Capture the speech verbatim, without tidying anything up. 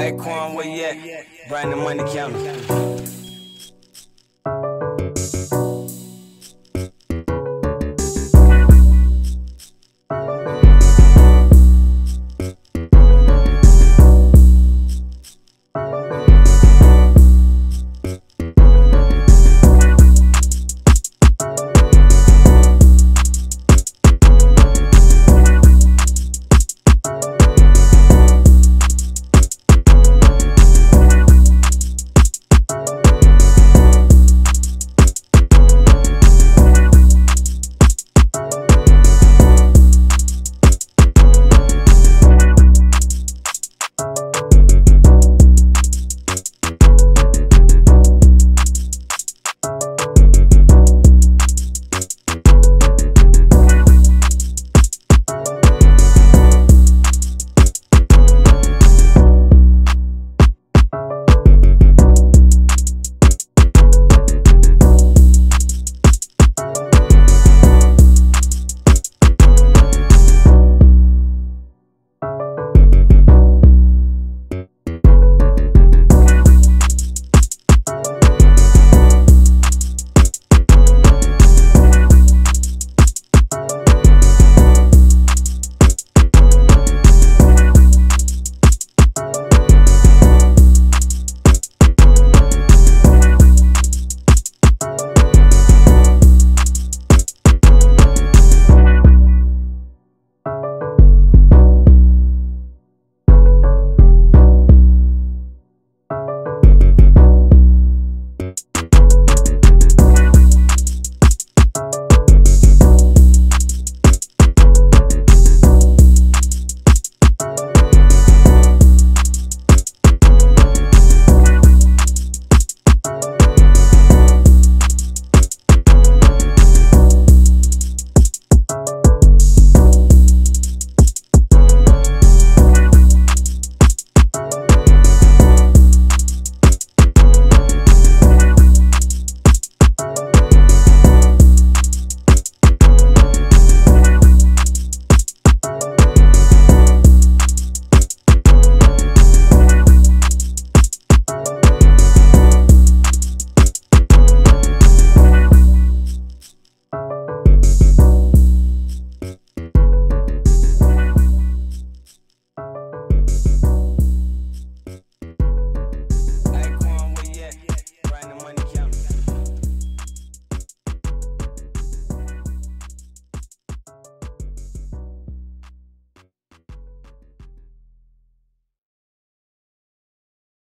Hey, Quan, where you at? Brian the Money County.